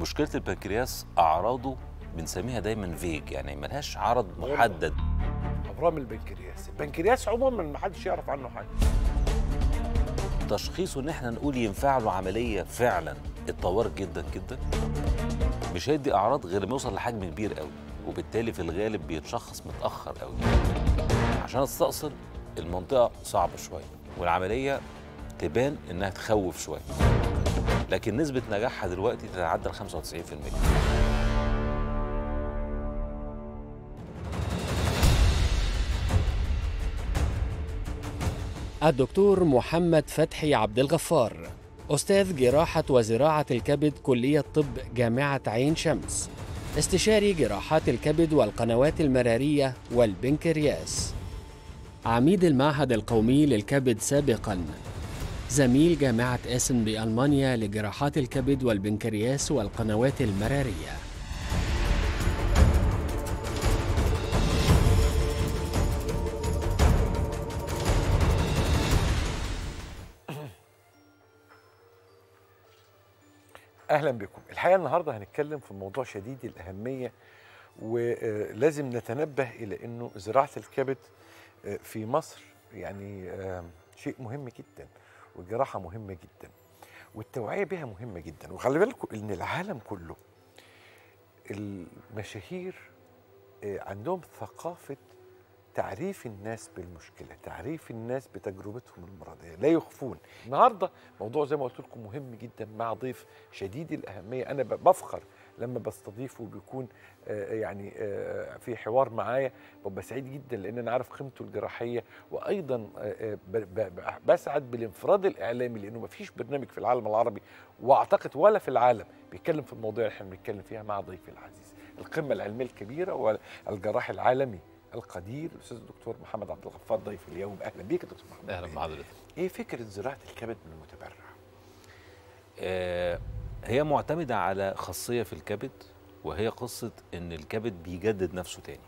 مشكلة البنكرياس أعراضه بنسميها دايما فيج، يعني ملهاش عرض محدد. أبرام البنكرياس، البنكرياس عموما ما حدش يعرف عنه حاجة. تشخيصه إن احنا نقول ينفع له عملية فعلا اتطور جدا جدا، مش هيدي أعراض غير ما يوصل لحجم كبير قوي، وبالتالي في الغالب بيتشخص متأخر قوي. عشان استأصل المنطقة صعبة شوية والعملية تبان إنها تخوف شوية، لكن نسبة نجاحها دلوقتي تتعدى ال 95%. الدكتور محمد فتحي عبد الغفار، أستاذ جراحة وزراعة الكبد كلية طب جامعة عين شمس، استشاري جراحات الكبد والقنوات المرارية والبنكرياس، عميد المعهد القومي للكبد سابقاً، زميل جامعة آسن بألمانيا لجراحات الكبد والبنكرياس والقنوات المرارية. أهلا بكم. الحقيقة النهاردة هنتكلم في موضوع شديد الأهمية، ولازم نتنبه إلى أنه زراعة الكبد في مصر يعني شيء مهم جدا، والجراحة مهمة جدا، والتوعية بها مهمة جدا. وخلي بالكم أن العالم كله المشاهير عندهم ثقافة تعريف الناس بالمشكلة، تعريف الناس بتجربتهم المرضية، لا يخفون. النهاردة موضوع زي ما قلت لكم مهم جدا، مع ضيف شديد الأهمية. أنا بفخر لما بستضيفه وبيكون يعني في حوار معايا، ببقى سعيد جدا لأن أنا عارف قيمته الجراحية، وأيضا بسعد بالانفراد الإعلامي لأنه ما فيش برنامج في العالم العربي وأعتقد ولا في العالم بيتكلم في المواضيع اللي احنا بنتكلم فيها مع ضيفي العزيز، القمة العلمية الكبيرة والجراح العالمي القدير الأستاذ الدكتور محمد عبد الغفار ضيف اليوم. أهلا بيك يا دكتور محمد. أهلا بحضرتك. إيه فكرة زراعة الكبد من المتبرع؟ هي معتمدة على خاصية في الكبد، وهي قصة إن الكبد بيجدد نفسه تاني.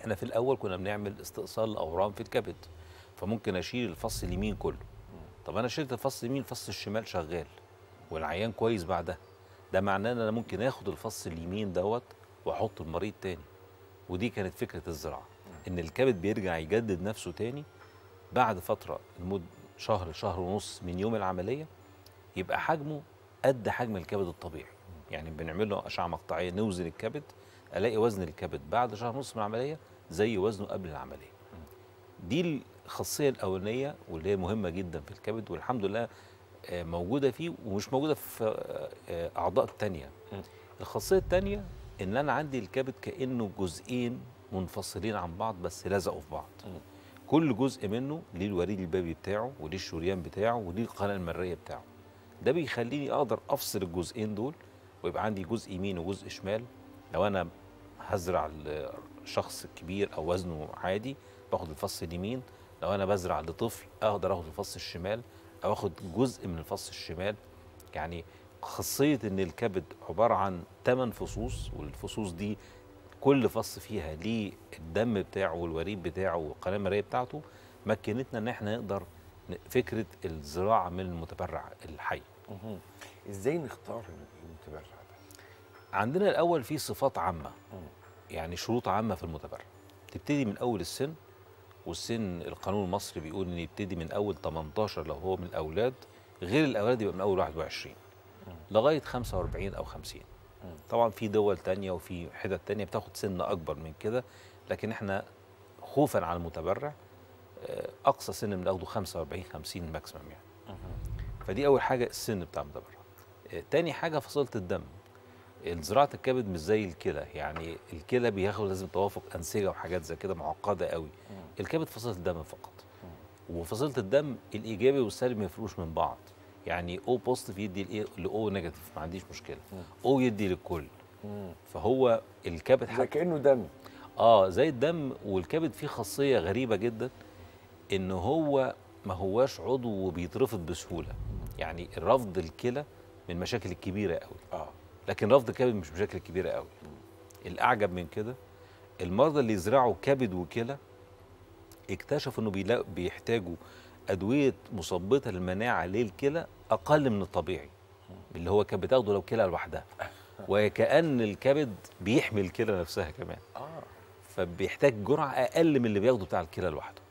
إحنا في الأول كنا بنعمل استئصال لأورام في الكبد، فممكن أشيل الفص اليمين كله. طب أنا شلت الفص اليمين، الفص الشمال شغال والعيان كويس بعدها، ده معناه إن أنا ممكن آخد الفص اليمين دوت وأحط المريض تاني. ودي كانت فكرة الزراعة، إن الكبد بيرجع يجدد نفسه تاني بعد فترة، لمدة شهر شهر ونص من يوم العملية، يبقى حجمه قد حجم الكبد الطبيعي. يعني بنعمل له أشعة مقطعية، نوزن الكبد، ألاقي وزن الكبد بعد شهر ونص من العملية زي وزنه قبل العملية. دي الخاصية الأولانية واللي هي مهمة جدا في الكبد، والحمد لله موجودة فيه ومش موجودة في أعضاء تانية. الخاصية التانية إن أنا عندي الكبد كأنه جزئين منفصلين عن بعض بس لزقوا في بعض. كل جزء منه ليه الوريد البابي بتاعه، وليه الشريان بتاعه، وليه القناة المرارية بتاعه. ده بيخليني أقدر أفصل الجزئين دول، ويبقى عندي جزء يمين وجزء شمال. لو أنا هزرع لشخص كبير أو وزنه عادي باخد الفص اليمين، لو أنا بزرع لطفل أقدر آخد الفص الشمال أو آخد جزء من الفص الشمال. يعني خاصية إن الكبد عبارة عن 8 فصوص، والفصوص دي كل فص فيها ليه الدم بتاعه والوريد بتاعه والقناة المرارية بتاعته، مكنتنا إن إحنا نقدر فكرة الزراعة من المتبرع الحي. إزاي نختار المتبرع ده؟ عندنا الأول في صفات عامة، يعني شروط عامة في المتبرع. تبتدي من أول السن، والسن القانون المصري بيقول إن يبتدي من أول 18 لو هو من الأولاد، غير الأولاد يبقى من أول 21 لغايه 45 او 50. طبعا في دول تانية وفي حتت تانية بتاخد سن اكبر من كده، لكن احنا خوفا على المتبرع اقصى سن بناخده 45 50 ماكسيمم يعني. فدي اول حاجه، السن بتاع المتبرع. تاني حاجه فصيله الدم. زراعه الكبد مش زي الكلى، يعني الكلى بياخد لازم توافق انسجه وحاجات زي كده معقده قوي. الكبد فصيله الدم فقط، وفصيله الدم الايجابي والسلبي ما يفرقوش من بعض. يعني او بوزيتيف يدي لايه؟ لاو نيجاتيف، ما عنديش مشكله. او يدي للكل. فهو الكبد زي كانه دم. زي الدم. والكبد فيه خاصيه غريبه جدا، ان هو ما هواش عضو وبيترفض بسهوله. يعني رفض الكلى من المشاكل الكبيره قوي، لكن رفض الكبد مش مشاكل كبيره قوي. الاعجب من كده، المرضى اللي يزرعوا كبد وكلى اكتشفوا انه بيحتاجوا ادويه مثبطه للمناعه للكلى اقل من الطبيعي. اللي هو كان بتاخده لو كلى لوحدها، وكأن الكبد بيحمي الكلى نفسها كمان، فبيحتاج جرعة أقل من اللي بياخده بتاع الكلى لوحده.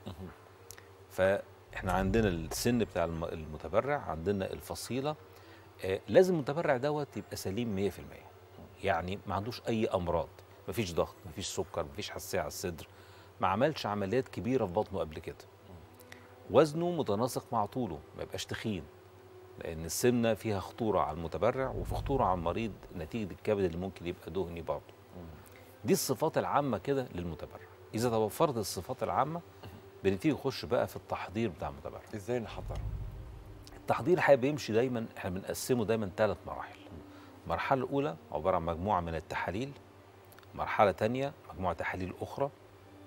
فإحنا عندنا السن بتاع المتبرع، عندنا الفصيلة، لازم المتبرع دوت يبقى سليم 100%، يعني ما عندوش أي أمراض، ما فيش ضغط، ما فيش سكر، ما فيش حساسية على الصدر، ما عملش عمليات كبيرة في بطنه قبل كده، وزنه متناسق مع طوله، ما يبقاش تخين، لأن السمنة فيها خطورة على المتبرع وفي خطورة على المريض نتيجة الكبد اللي ممكن يبقى دهني برضه. دي الصفات العامة كده للمتبرع. إذا توفرت الصفات العامة بنبتدي نخش بقى في التحضير بتاع المتبرع. إزاي نحضره؟ التحضير حابب يمشي دايما، احنا بنقسمه دايما 3 مراحل. المرحلة الأولى عبارة عن مجموعة من التحاليل، مرحلة ثانية مجموعة تحاليل أخرى،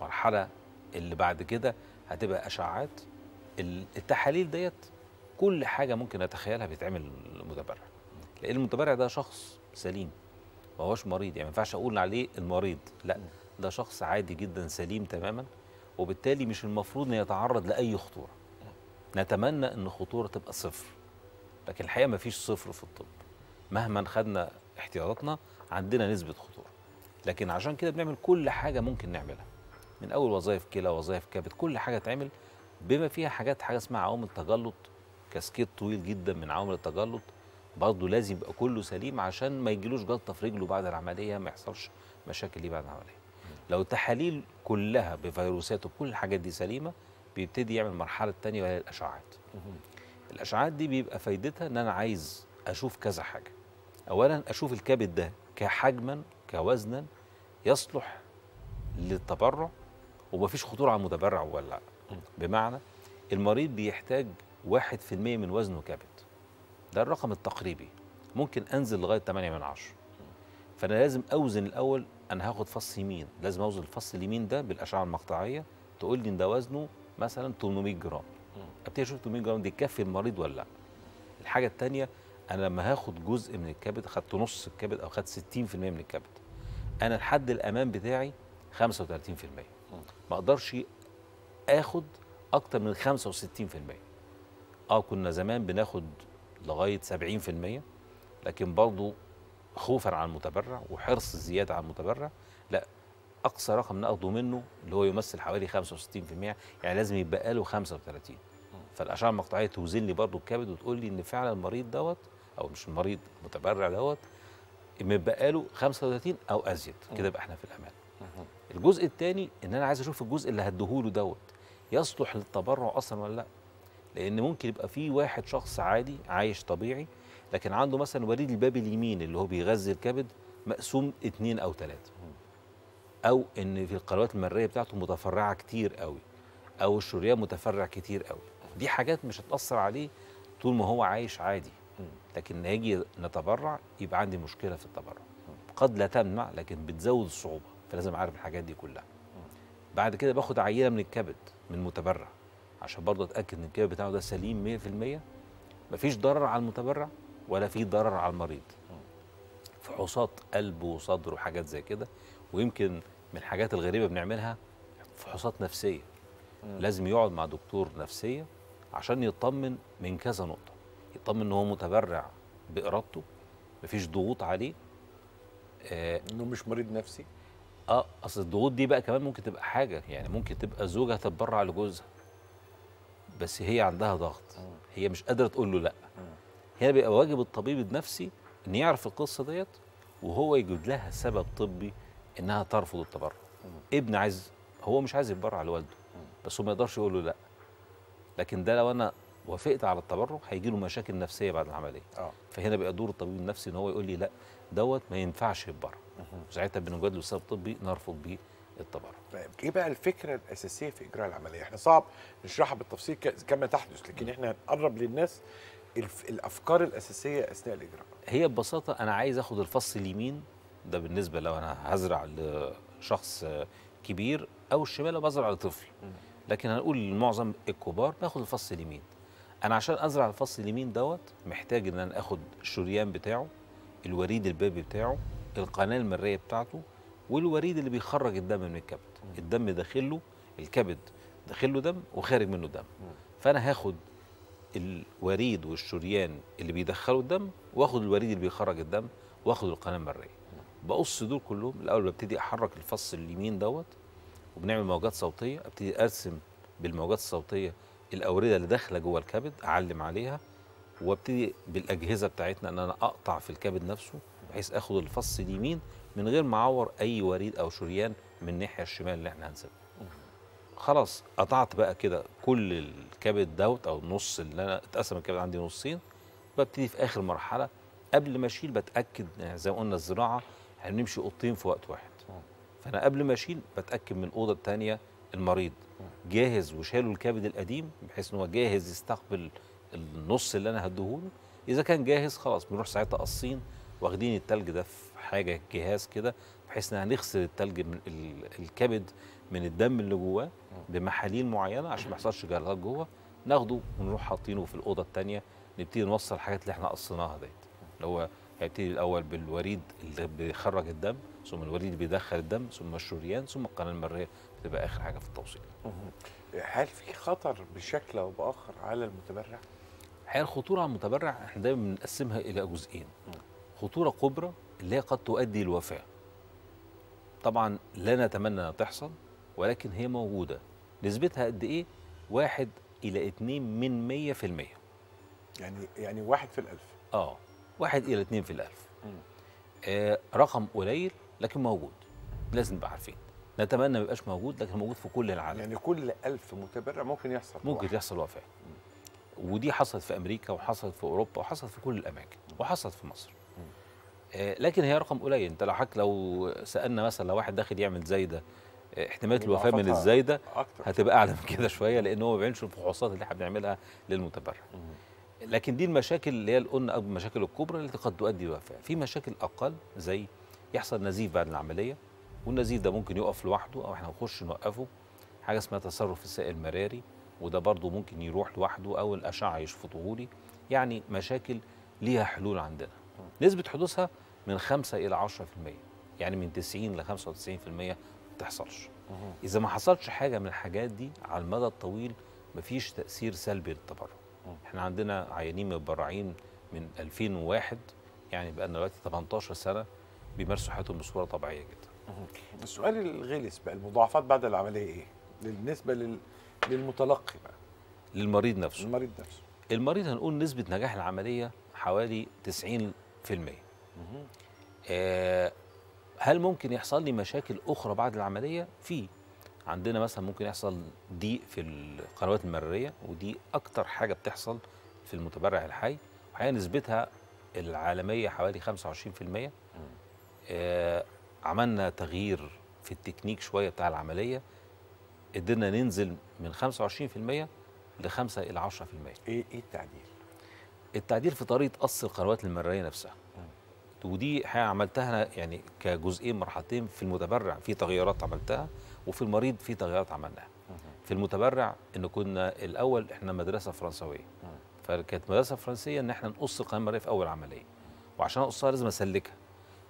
مرحلة اللي بعد كده هتبقى أشعاعات. التحاليل ديت كل حاجة ممكن أتخيلها بيتعمل المتبرع، لأن المتبرع ده شخص سليم، ما هوش مريض، يعني ما ينفعش أقول عليه المريض، لا ده شخص عادي جدا سليم تماما، وبالتالي مش المفروض إنه يتعرض لأي خطورة. نتمنى إن الخطورة تبقى 0، لكن الحقيقة ما فيش 0 في الطب، مهما خدنا احتياطاتنا عندنا نسبة خطورة، لكن عشان كده بنعمل كل حاجة ممكن نعملها، من أول وظائف كلى، وظائف كبد، كل حاجة تعمل بما فيها حاجة اسمها عوامل تجلط، كاسكيت طويل جدا من عوامل التجلط، برضه لازم يبقى كله سليم عشان ما يجيلوش جلطه في رجله بعد العمليه، ما يحصلش مشاكل ليه بعد العمليه. لو التحاليل كلها بفيروسات وكل الحاجات دي سليمه، بيبتدي يعمل المرحله الثانيه وهي الاشعاعات. الاشعاعات دي بيبقى فايدتها ان انا عايز اشوف كذا حاجه. اولا اشوف الكبد ده كحجما كوزنا يصلح للتبرع ومفيش خطوره على المتبرع ولا لا. بمعنى المريض بيحتاج 1% من وزنه كبد، ده الرقم التقريبي، ممكن انزل لغايه 8 من 10، فانا لازم اوزن الاول، انا هاخد فص يمين، لازم اوزن الفص اليمين ده بالاشعه المقطعيه تقول لي ان ده وزنه مثلا 800 جرام، ابتدي اشوف 800 جرام دي تكفي المريض ولا لا. الحاجه الثانيه انا لما هاخد جزء من الكبد، خدت نص الكبد او خدت 60% من الكبد، انا الحد الامان بتاعي 35%، ما اقدرش اخد اكتر من 65%. كنا زمان بناخد لغايه 70%، لكن برضه خوفا على المتبرع وحرص زياده على المتبرع، لا اقصى رقم ناخده منه اللي هو يمثل حوالي 65%، يعني لازم يبقى له 35. فالاشعه المقطعيه توزن لي برضه الكبد وتقول لي ان فعلا المريض دوت، او مش المريض، المتبرع دوت متبقى له 35 او ازيد، كده يبقى احنا في الامان. الجزء الثاني ان انا عايز اشوف الجزء اللي هديهوله دوت يصلح للتبرع اصلا ولا لا، لأن ممكن يبقى في واحد شخص عادي عايش طبيعي، لكن عنده مثلا وريد الباب اليمين اللي هو بيغذي الكبد مقسوم 2 أو 3، أو إن في القنوات المرارية بتاعته متفرعة كتير قوي، أو الشريان متفرع كتير قوي، دي حاجات مش هتأثر عليه طول ما هو عايش عادي، لكن هاجي نتبرع يبقى عندي مشكلة في التبرع، قد لا تمنع لكن بتزود الصعوبة، فلازم أعرف الحاجات دي كلها. بعد كده باخد عينة من الكبد من المتبرع عشان برضه اتاكد ان الكبد بتاعه ده سليم 100%، مفيش ضرر على المتبرع ولا في ضرر على المريض، فحوصات قلب وصدر وحاجات زي كده. ويمكن من الحاجات الغريبه بنعملها فحوصات نفسيه، لازم يقعد مع دكتور نفسيه عشان يطمن من كذا نقطه، يطمن ان هو متبرع بارادته، مفيش ضغوط عليه، انه مش مريض نفسي. اصل الضغوط دي بقى كمان ممكن تبقى حاجه، يعني ممكن تبقى زوجها تتبرع لجوزها بس هي عندها ضغط، هي مش قادره تقول له لا. هنا بيبقى واجب الطبيب النفسي ان يعرف القصه ديت وهو يجد لها سبب طبي انها ترفض التبرع. ابن عايز، هو مش عايز يتبرع لوالده بس هو ما يقدرش يقول له لا، لكن ده لو انا وافقت على التبرع هيجي له مشاكل نفسيه بعد العمليه. فهنا بيبقى دور الطبيب النفسي ان هو يقول لي لا دوت ما ينفعش يتبرع، وساعتها بنوجد له سبب طبي نرفض بيه التبرع. طيب ايه بقى الفكره الاساسيه في اجراء العمليه؟ احنا صعب نشرحها بالتفصيل كما تحدث، لكن احنا هنقرب للناس الافكار الاساسيه اثناء الاجراء. هي ببساطه انا عايز اخد الفص اليمين ده بالنسبه لو انا هزرع لشخص كبير، او الشمال لو بزرع لطفل، لكن هنقول لمعظم الكبار باخد الفص اليمين. انا عشان ازرع الفص اليمين دوت محتاج ان انا اخد الشريان بتاعه، الوريد البابي بتاعه، القناه المريه بتاعته، والوريد اللي بيخرج الدم من الكبد. الدم داخله، الكبد داخله دم وخارج منه دم، فانا هاخد الوريد والشريان اللي بيدخلوا الدم، واخد الوريد اللي بيخرج الدم، واخد القناه المريه. بقص دول كلهم الاول، ببتدي احرك الفص اليمين دوت، وبنعمل موجات صوتيه. ابتدي ارسم بالموجات الصوتيه الاورده اللي داخله جوه الكبد، اعلم عليها، وابتدي بالاجهزه بتاعتنا ان انا اقطع في الكبد نفسه، بحيث اخد الفص اليمين من غير ما اعور اي وريد او شريان من الناحيه الشمال اللي احنا هنسيبها. خلاص قطعت بقى كده كل الكبد دوت، او النص اللي انا اتقسم الكبد عندي نصين. ببتدي في اخر مرحله قبل ما اشيل بتاكد، يعني زي ما قلنا الزراعه هنمشي اوضتين في وقت واحد، فانا قبل ما اشيل بتاكد من الاوضه الثانيه المريض جاهز، وشالوا الكبد القديم بحيث ان هو جاهز يستقبل النص اللي انا هديهوله. اذا كان جاهز خلاص بنروح ساعتها قاصين واخدين التلج ده في حاجه جهاز كده، بحيث ان هنغسل التلج من الكبد من الدم اللي جواه بمحاليل معينه عشان ما يحصلش جلطات جوه، ناخده ونروح حاطينه في الاوضه الثانيه، نبتدي نوصل الحاجات اللي احنا قصيناها ديت، اللي هو هيبتدي الاول بالوريد اللي بيخرج الدم، ثم الوريد اللي بيدخل الدم، ثم الشريان، ثم القناه المريه، بتبقى اخر حاجه في التوصيل. هل في خطر بشكل او باخر على المتبرع؟ الحقيقه الخطوره على المتبرع احنا دايما بنقسمها الى جزئين. خطوره كبرى اللي هي قد تؤدي للوفاه. طبعا لا نتمنى انها تحصل، ولكن هي موجوده. نسبتها قد ايه؟ 1 إلى 2% من 100%. يعني 1 في 1000. 1 إلى 2 في 1000. رقم قليل لكن موجود، لازم نبقى عارفين. نتمنى ما يبقاش موجود، لكن موجود في كل العالم. يعني كل 1000 متبرع ممكن يحصل وفاه. ودي حصلت في امريكا، وحصلت في اوروبا، وحصلت في كل الاماكن، وحصلت في مصر. لكن هي رقم قليل. انت لو سالنا مثلا لو واحد داخل يعمل زايده، احتماليه الوفاه من الزايده هتبقى اعلى من كده شويه، لان هو ما بيعملش الفحوصات اللي احنا بنعملها للمتبرع. لكن دي المشاكل اللي هي قلنا المشاكل الكبرى التي قد تؤدي للوفاه. في مشاكل اقل، زي يحصل نزيف بعد العمليه، والنزيف ده ممكن يقف لوحده او احنا نخش نوقفه. حاجه اسمها تصرف السائل المراري، وده برضه ممكن يروح لوحده او الاشعه يشفطهولي. يعني مشاكل ليها حلول عندنا. نسبه حدوثها من 5 إلى 10%، يعني من 90 ل 95% ما بتحصلش. اذا ما حصلش حاجه من الحاجات دي على المدى الطويل مفيش تاثير سلبي للتبرع. احنا عندنا عيانين متبرعين من 2001، يعني بقى لنا دلوقتي 18 سنه بيمارسوا حياتهم بصوره طبيعيه جدا. السؤال الغلس بقى، المضاعفات بعد العمليه ايه؟ بالنسبه للمتلقي بقى، للمريض نفسه. المريض هنقول نسبه نجاح العمليه حوالي 90%. هل ممكن يحصل لي مشاكل اخرى بعد العمليه؟ في عندنا مثلا ممكن يحصل ضيق في القنوات المراريه، ودي اكتر حاجه بتحصل في المتبرع الحي، وحقيقه نسبتها العالميه حوالي 25%. عملنا تغيير في التكنيك شويه بتاع العمليه، قدرنا ننزل من 25% ل 5 إلى 10%. ايه التعديل؟ التعديل في طريقه قص القنوات المراريه نفسها. ودي حاجه عملتها يعني كجزئين مرحلتين. في المتبرع في تغييرات عملتها، وفي المريض في تغييرات عملناها. في المتبرع ان كنا الاول احنا مدرسه فرنسويه، فكانت مدرسه فرنسيه ان احنا نقص القناه المراريه في اول عمليه، وعشان اقصها لازم اسلكها.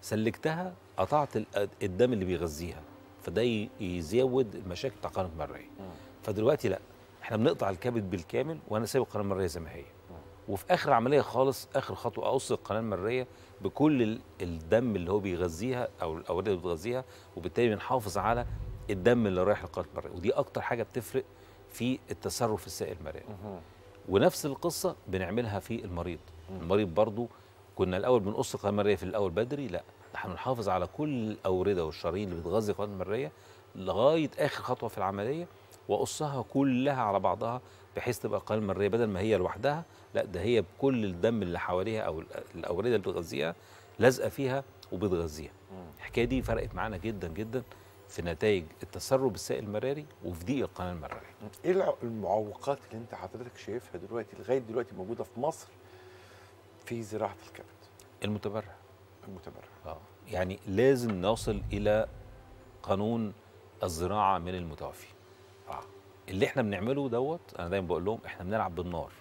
سلكتها قطعت الدم اللي بيغذيها، فده يزود المشاكل بتاع القناه المراريه. فدلوقتي لا، احنا بنقطع الكبد بالكامل، وانا سايب القناه المراريه زي ما هي. وفي اخر عمليه خالص، اخر خطوه، اقص القناه المراريه بكل الدم اللي هو بيغذيها او الاورده اللي بتغذيها، وبالتالي بنحافظ على الدم اللي رايح للقناه المراريه. ودي اكتر حاجه بتفرق في التصرف السائل المراري. ونفس القصه بنعملها في المريض. المريض برضو كنا الاول بنقص القناه المراريه في الاول بدري، لا احنا بنحافظ على كل الاورده والشرايين اللي بتغذي القناه المراريه لغايه اخر خطوه في العمليه، واقصها كلها على بعضها، بحيث تبقى القناه المراريه بدل ما هي لوحدها، لا ده هي بكل الدم اللي حواليها او الاورده اللي بتغذيها لازقه فيها وبتغذيها. الحكايه دي فرقت معانا جدا جدا في نتائج التسرب السائل المراري وفي ضيق القناه المراريه. ايه المعوقات اللي انت حضرتك شايفها دلوقتي لغايه دلوقتي موجوده في مصر في زراعه الكبد؟ المتبرع يعني لازم نوصل الى قانون الزراعه من المتوفي. اللي احنا بنعمله دوت، انا دايما بقول لهم احنا بنلعب بالنار.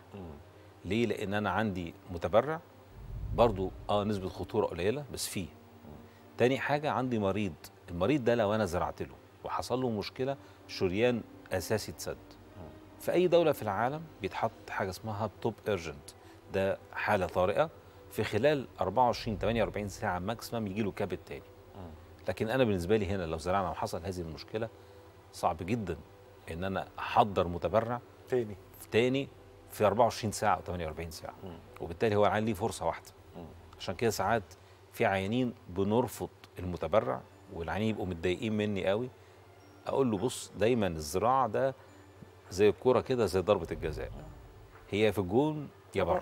ليه؟ لان انا عندي متبرع برضو نسبه خطوره قليله بس فيه. تاني حاجه عندي مريض، المريض ده لو انا زرعت له وحصل له مشكله شريان اساسي اتسد، في أي دولة في العالم بيتحط حاجة اسمها توب ايرجنت، ده حالة طارئة في خلال 24-48 ساعة ماكسيمم يجي له كبد تاني. لكن أنا بالنسبة لي هنا لو زرعنا وحصل هذه المشكلة صعب جدا إن أنا أحضر متبرع تاني في 24 ساعة أو 48 ساعة، وبالتالي هو العيان ليه فرصة واحدة. عشان كده ساعات في عيانين بنرفض المتبرع والعيانين يبقوا متضايقين مني قوي، أقول له بص دايما الزراعة ده زي الكورة كده، زي ضربة الجزاء، هي في الجون يا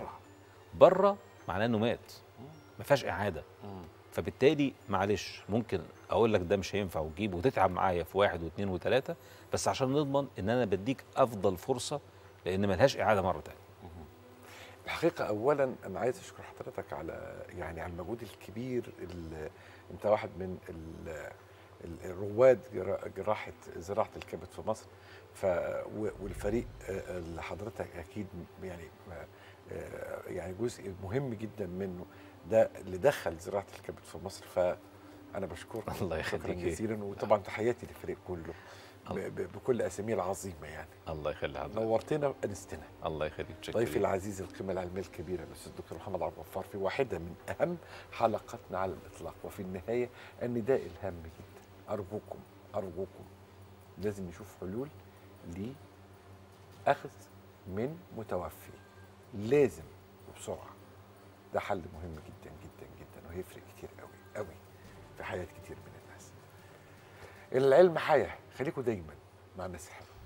بره معناه انه مات، ما فيهاش اعاده. فبالتالي معلش ممكن اقول لك ده مش هينفع وتجيب وتتعب معايا في 1 و2 و3، بس عشان نضمن ان انا بديك افضل فرصه لان ما لهاش اعاده مره ثانيه. الحقيقه اولا انا عايز اشكر حضرتك على على المجهود الكبير اللي انت واحد من الرواد جراحه زراعه الكبد في مصر، والفريق اللي حضرتك اكيد جزء مهم جدا منه ده اللي دخل زراعه الكبد في مصر، فانا بشكرك. الله يخليك جزيلا، وطبعا تحياتي للفريق كله بكل اساميه العظيمه. الله يخلي حضرتك، نورتنا وانستنا. الله يخليك. ضيفي العزيز القيمه العلميه الكبيره الاستاذ الدكتور محمد عبد الغفار في واحده من اهم حلقاتنا على الاطلاق. وفي النهايه النداء الهام جدا، ارجوكم لازم نشوف حلول لأخذ من متوفي، لازم وبسرعة. ده حل مهم جدا جدا جدا، وهيفرق كتير قوي قوي في حياة كتير من الناس. العلم حياة، خليكم دايما مع الناس الحلوة.